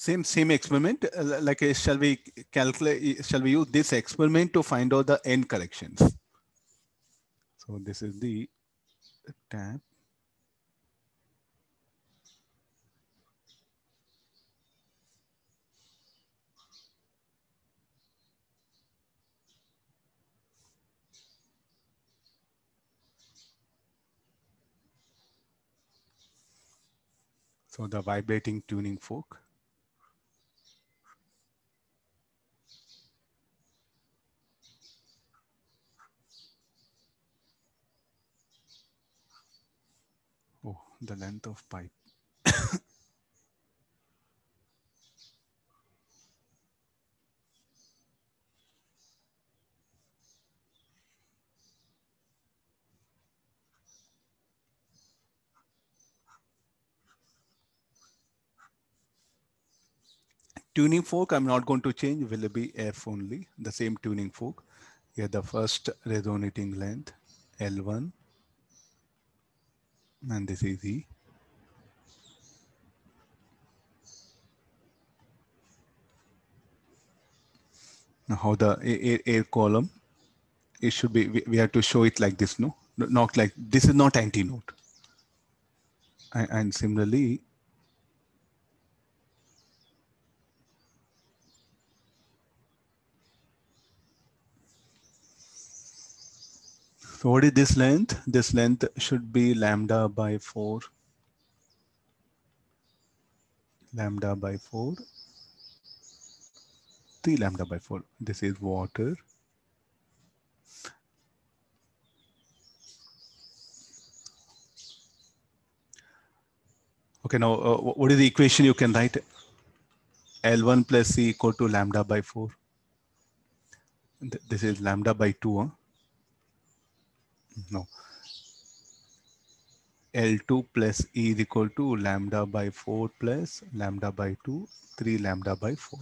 Same experiment. Like, shall we calculate? Shall we use this experiment to find out the end corrections? So this is the tab. So the vibrating tuning fork. Oh, the length of pipe. Tuning fork, I'm not going to change, will be F only, the same tuning fork. Here the first resonating length, L1, and this is E. Now how the air column, it should be, we have to show it like this, no? Not like, this is not anti-note. And similarly, so what is this length? This length should be lambda by 4. Lambda by 4. 3 lambda by 4. This is water. Okay, now what is the equation you can write? L1 plus C equal to lambda by 4. This is lambda by 2. Huh? No, L2 plus E is equal to lambda by 4 plus lambda by 2, 3 lambda by 4.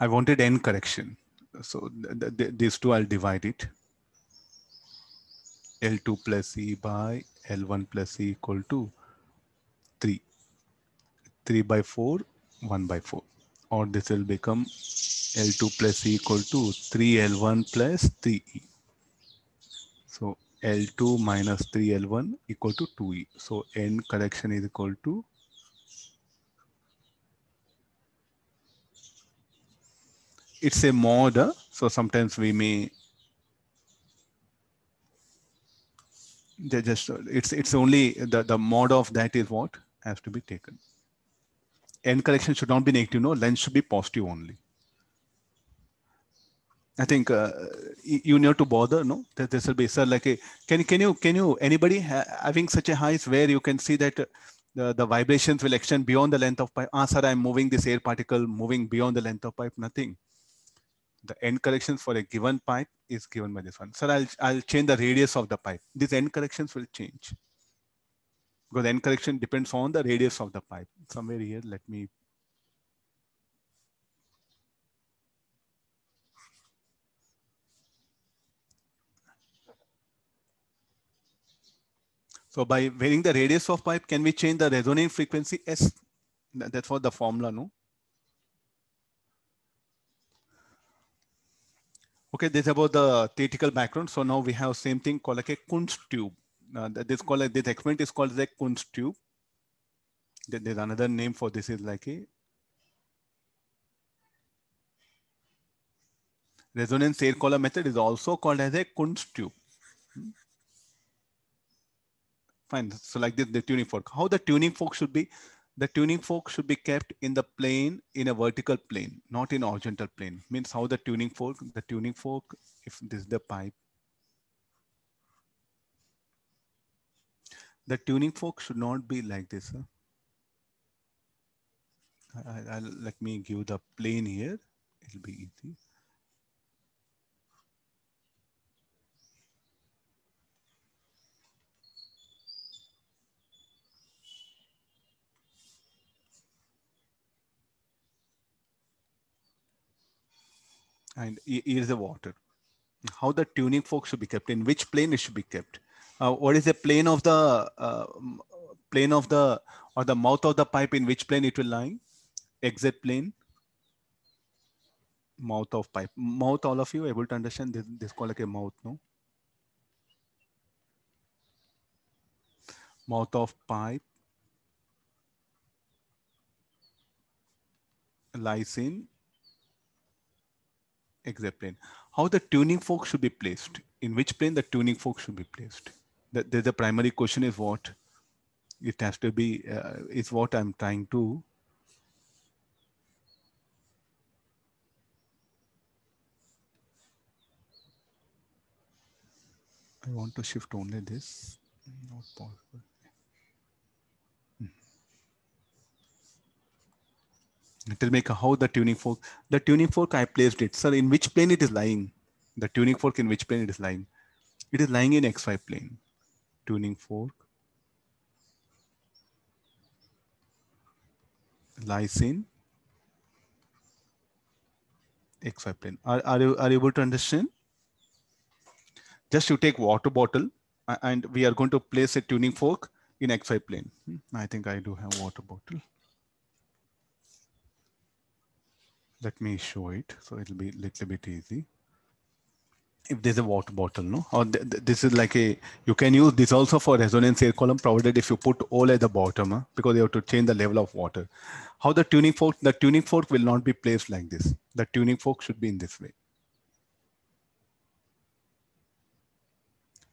I wanted N correction. So these two, I'll divide it. L2 plus E by L1 plus E equal to 3. 3 by 4, 1 by 4. Or this will become L2 plus E equal to 3L1 plus 3E. So L2 minus 3L1 equal to 2E. So N correction is equal to 2. It's a mod. So sometimes we may just it's only the mod of that is what has to be taken. N correction should not be negative. No, length should be positive only. I think you need to bother. No, that this will be, sir. Like, can you anybody having such a height where you can see that the vibrations will extend beyond the length of pipe? Ah, sir, I'm moving this air particle, moving beyond the length of pipe. Nothing. The end corrections for a given pipe is given by this one. Sir, I'll change the radius of the pipe. These end corrections will change because end correction depends on the radius of the pipe. Somewhere here, let me. So by varying the radius of pipe, can we change the resonant frequency S? That's what the formula, no? Okay, this is about the theoretical background. So now we have same thing called like a Kundt's tube. This experiment is called the Kundt's tube. There's another name for this is like a resonance air column method is also called as a Kundt's tube. Fine. So like this, the tuning fork. How the tuning fork should be? The tuning fork should be kept in the plane, in a vertical plane, not in horizontal plane. Means how the tuning fork, if this is the pipe, the tuning fork should not be like this. Huh? Let me give the plane here. It'll be easy. And here's the water. How the tuning fork should be kept, in which plane it should be kept. What is the plane of the plane of the, or the mouth of the pipe, in which plane it will lie? Exit plane, mouth of pipe. Mouth, all of you able to understand this? This is called like a mouth, no? Mouth of pipe lies in exit plane. How the tuning fork should be placed? In which plane the tuning fork should be placed? The primary question is what? It has to be, is what I'm trying to. I want to shift only this. Not possible. It will make how the tuning fork. The tuning fork, I placed it. Sir, in which plane it is lying? The tuning fork, in which plane it is lying? It is lying in XY plane. Tuning fork lies in XY plane. Are you able to understand? Just you take water bottle and we are going to place a tuning fork in XY plane. I think I do have water bottle. Let me show it, so it'll be a little bit easy. If there's a water bottle, no, or this is like a, you can use this also for resonance air column, provided if you put all at the bottom, huh? Because you have to change the level of water. How the tuning fork will not be placed like this. The tuning fork should be in this way.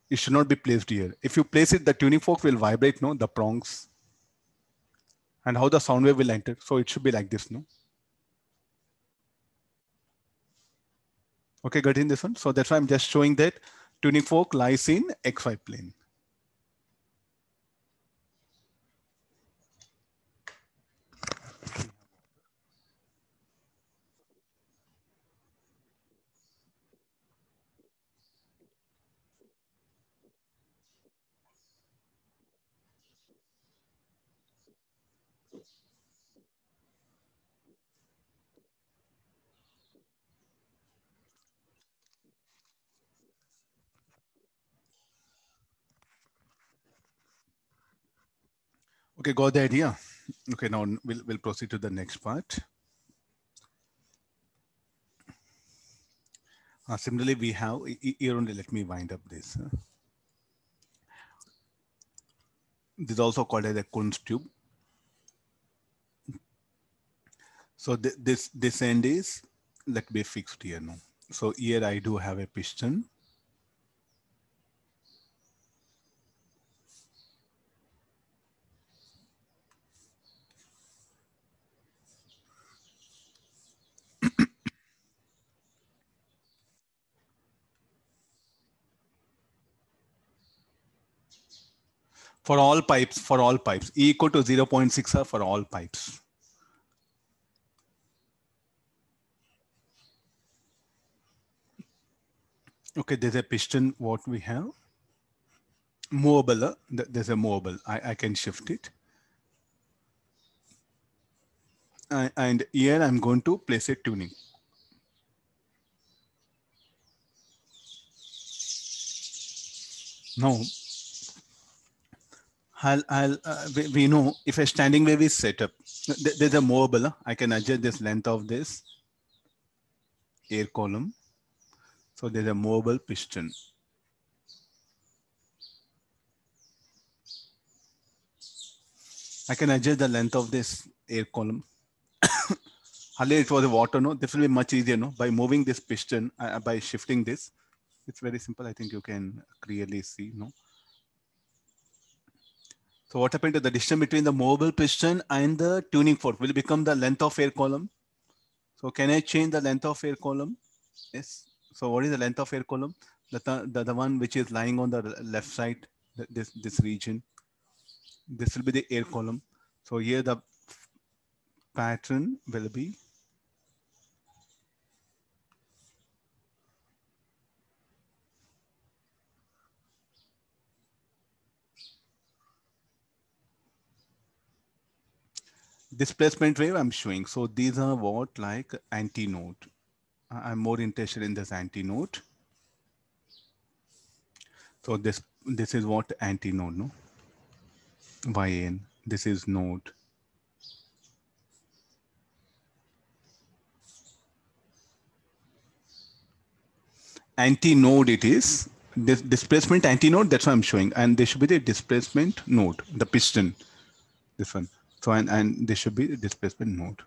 It should not be placed here. If you place it, the tuning fork will vibrate, no, the prongs. And how the sound wave will enter. So it should be like this, no. Okay, got in this one. So that's why I'm just showing that tuning fork lies in XY plane. Okay, got the idea. Okay, now we'll proceed to the next part. Similarly, we have here only. Let me wind up this. This is also called as a Kundt's tube. So this end is, let me fixed here now. So here I do have a piston. For all pipes, E equal to 0.6 are for all pipes. Okay, there's a piston, what we have. Movable, there's a movable, I can shift it. And here I'm going to place a tuning. Now, we know if a standing wave is set up, there's a movable. I can adjust this length of this air column. So there's a movable piston. I can adjust the length of this air column. Earlier it was a water, no? This will be much easier, no? By moving this piston, by shifting this, it's very simple. I think you can clearly see, no? So what happened to the distance between the movable piston and the tuning fork will become the length of air column. So can I change the length of air column? Yes. So what is the length of air column? The one which is lying on the left side, this region. This will be the air column. So here the pattern will be displacement wave I'm showing. So these are what, like antinode. I'm more interested in this antinode. So this is what antinode, no? yn. This is node. Anti-node it is. This displacement anti-node, that's what I'm showing. And this should be the displacement node, the piston, this one. So, and this should be the displacement node.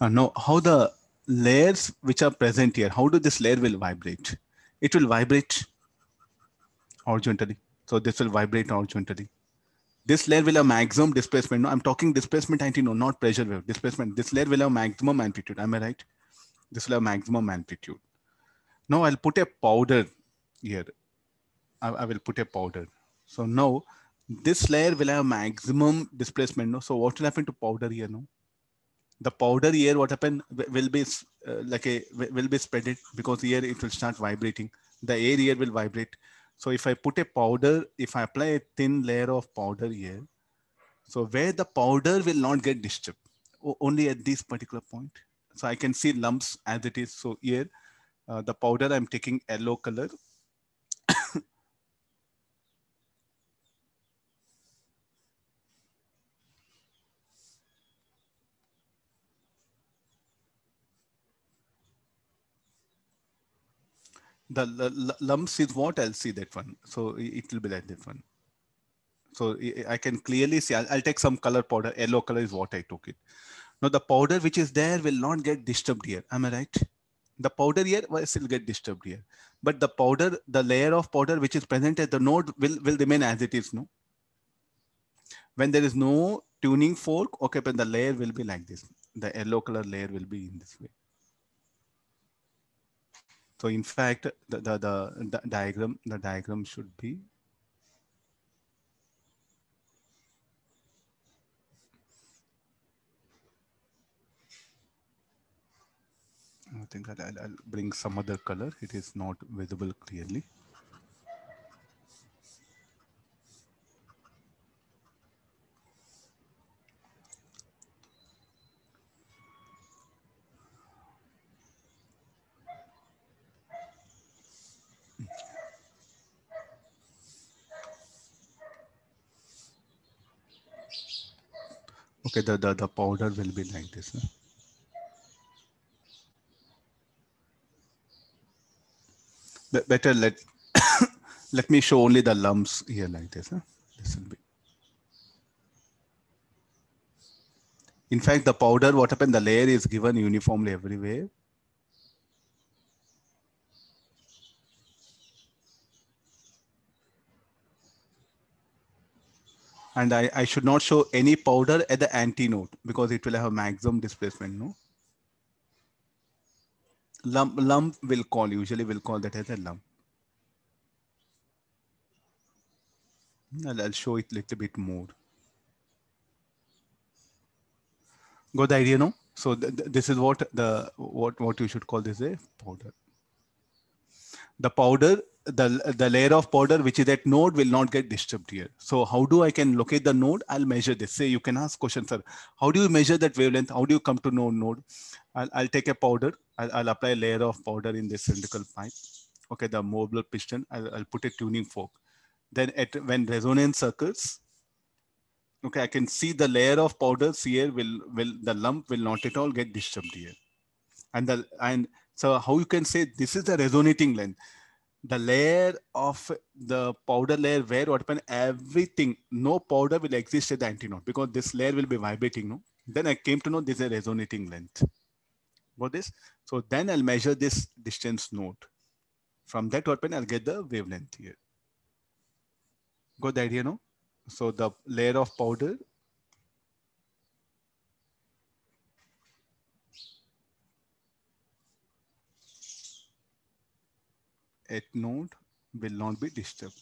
And now how the layers which are present here, how do this layer will vibrate? It will vibrate horizontally. So this will vibrate horizontally. This layer will have maximum displacement. No, I'm talking displacement anti-node, not pressure wave, displacement. This layer will have maximum amplitude, am I right? This will have maximum amplitude. Now I'll put a powder here. I will put a powder. So now this layer will have maximum displacement. No? So what will happen to powder here now? The powder here, what happened will be spreaded, because here it will start vibrating. The air here will vibrate. So if I put a powder, if I apply a thin layer of powder here, so where the powder will not get disturbed, only at this particular point. So I can see lumps as it is. So here, the powder I'm taking yellow color. The lumps is what I'll see that one. So it will be like that one. So I can clearly see, I'll take some color powder, yellow color is what I took it. Now the powder which is there will not get disturbed here, am I right? The powder here will still get disturbed here. But the powder, the layer of powder which is present at the node will remain as it is, no? When there is no tuning fork, okay, but the layer will be like this. The yellow color layer will be in this way. So in fact, the diagram should be. I think that I'll bring some other color. It is not visible clearly. Okay, the powder will be like this. Huh? Better let me show only the lumps here like this. Huh? This will be. In fact, the powder, what happened? The layer is given uniformly everywhere. And I should not show any powder at the anti-node because it will have maximum displacement, no? Lump will call, usually will call that as a lump. I'll show it a little bit more. Got the idea, no? So this is what you should call this a powder. The powder, the layer of powder which is at node will not get disturbed here. So how do I can locate the node? I'll measure this. Say you can ask questions, sir. How do you measure that wavelength? How do you come to know node? I'll take a powder. I'll apply a layer of powder in this cylindrical pipe. Okay, the mobile piston. I'll put a tuning fork. Then when resonance occurs, okay, I can see the layer of powders here will the lump will not at all get disturbed here. So how you can say this is the resonating length? The layer of the powder layer where what happened, everything, no powder will exist at the antinode because this layer will be vibrating, no? Then I came to know this is a resonating length. Got this? So then I'll measure this distance node. From that what happened, I'll get the wavelength here. Got the idea, no? So the layer of powder, at node will not be disturbed.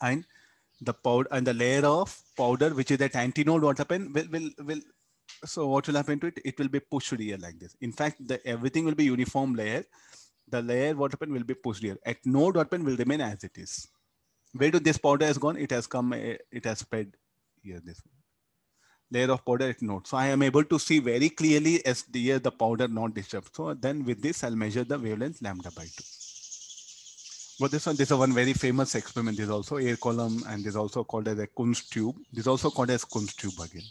And the powder and the layer of powder, which is at antinode, what happened will so what will happen to it? It will be pushed here like this. In fact, everything will be uniform layer. The layer what happened will be pushed here. At node what happened will remain as it is. Where do this powder has gone? It has come, it has spread here this way. Layer of powder at node. So I am able to see very clearly as the powder not disturbed. So then with this, I'll measure the wavelength lambda by 2. But this is one very famous experiment. There's also air column, and this is also called as a Kundt's tube. This is also called as Kundt's tube again.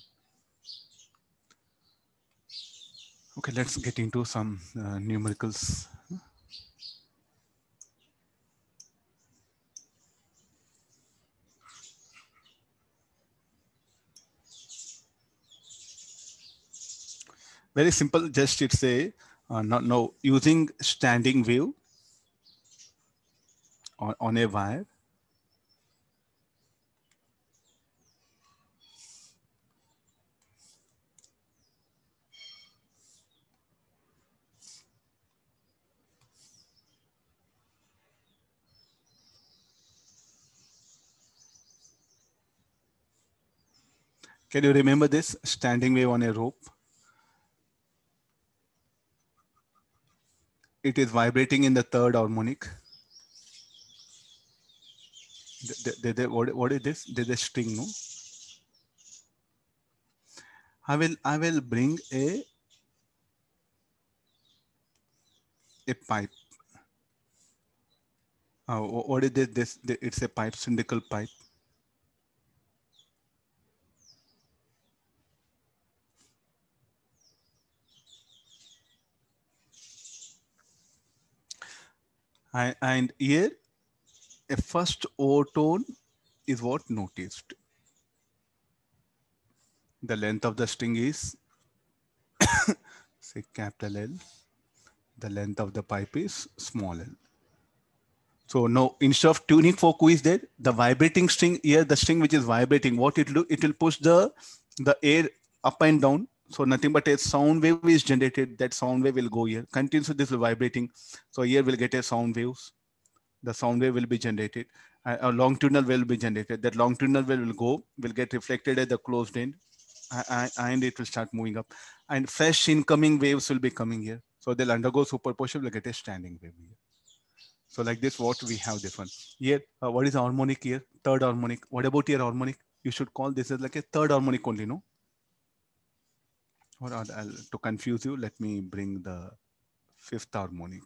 Okay, let's get into some numericals. Very simple, just it's a using standing wave on a wire. Can you remember this? Standing wave on a rope. It is vibrating in the third harmonic. What is this? There's a string, no? I will bring a pipe. What is this? It's a pipe, cylindrical pipe. And here, a first O tone is what noticed. The length of the string is, say, capital L. The length of the pipe is small l. So now, instead of tuning fork, who is there? The vibrating string here, the string which is vibrating, what it will do? It will push the air up and down. So nothing but a sound wave is generated. That sound wave will go here. Continues with this vibrating. So here we'll get a sound waves. The sound wave will be generated. A longitudinal wave will be generated. That longitudinal wave will get reflected at the closed end. And it will start moving up. And fresh incoming waves will be coming here. So they'll undergo superposition. We'll get a standing wave here. So like this, what we have this one. Here, what is harmonic here? Third harmonic. What about your harmonic? You should call this as like a third harmonic only, no? Or to confuse you, let me bring the fifth harmonic.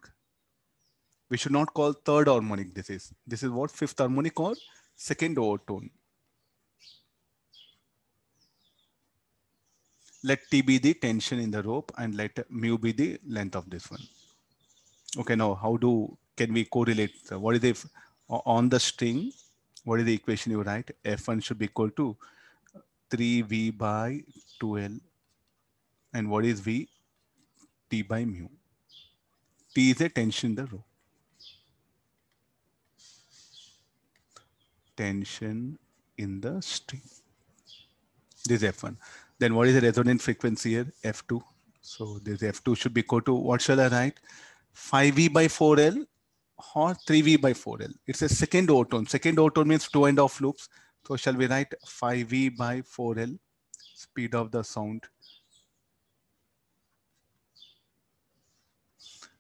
We should not call third harmonic. This is what fifth harmonic or second overtone. Let T be the tension in the rope and let mu be the length of this one. Okay, now can we correlate? So what is if on the string? What is the equation you write? F1 should be equal to 3V by 2L. And what is V? T by mu. T is a tension in the rope. Tension in the string. This is F1. Then what is the resonant frequency here? F2. So this F2 should be equal to, what shall I write? 5V by 4L or 3V by 4L. It's a second overtone. Second overtone means two end of loops. So shall we write 5V by 4L, speed of the sound.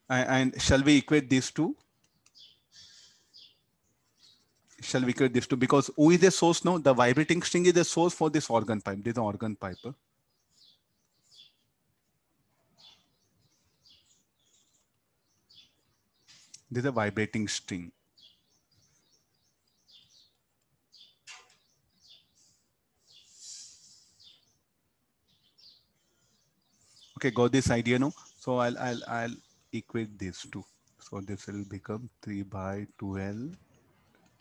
And shall we equate these two? Shall we equate these two? Because who is the source now? The vibrating string is the source for this organ pipe. This is the organ pipe. This is a vibrating string. Okay, got this idea now? So I'll equate these two. So this will become 3 by 2L,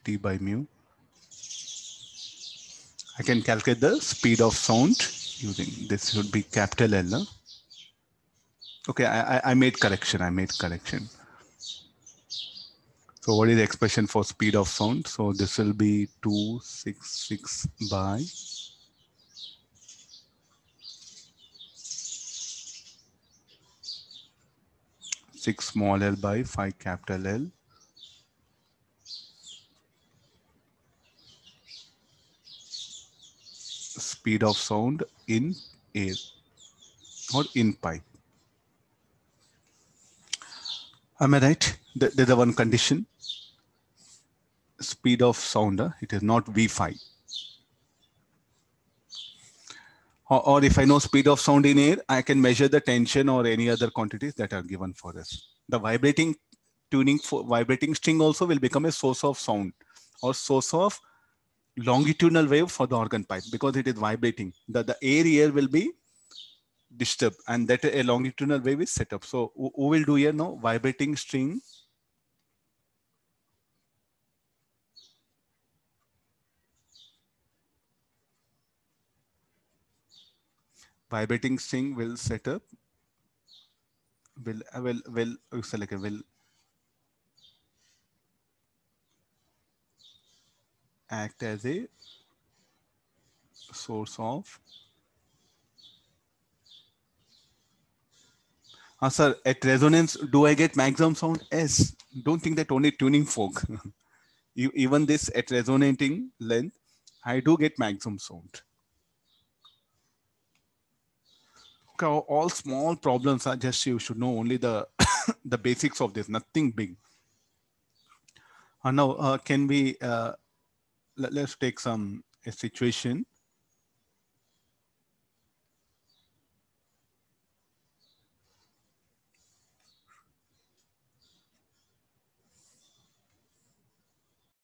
T by mu. I can calculate the speed of sound using this would be capital L. Huh? Okay, I made correction. So what is the expression for speed of sound? So this will be 266 by 6 small l by 5 capital L. Speed of sound in air or in pipe. Am I right? There's the one condition. Speed of sound, it is not V5. Or if I know speed of sound in air, I can measure the tension or any other quantities that are given for us. The vibrating tuning for vibrating string also will become a source of sound or source of longitudinal wave for the organ pipe, because it is vibrating. The air here will be disturbed, and that a longitudinal wave is set up. So we will do here now vibrating string will set up, will act as a source of. Sir, at resonance, do I get maximum sound? Yes. Don't think that only tuning fork. Even this at resonating length, I do get maximum sound. Okay, all small problems are just, you should know only the the basics of this, nothing big. Now, can we, let's take a situation.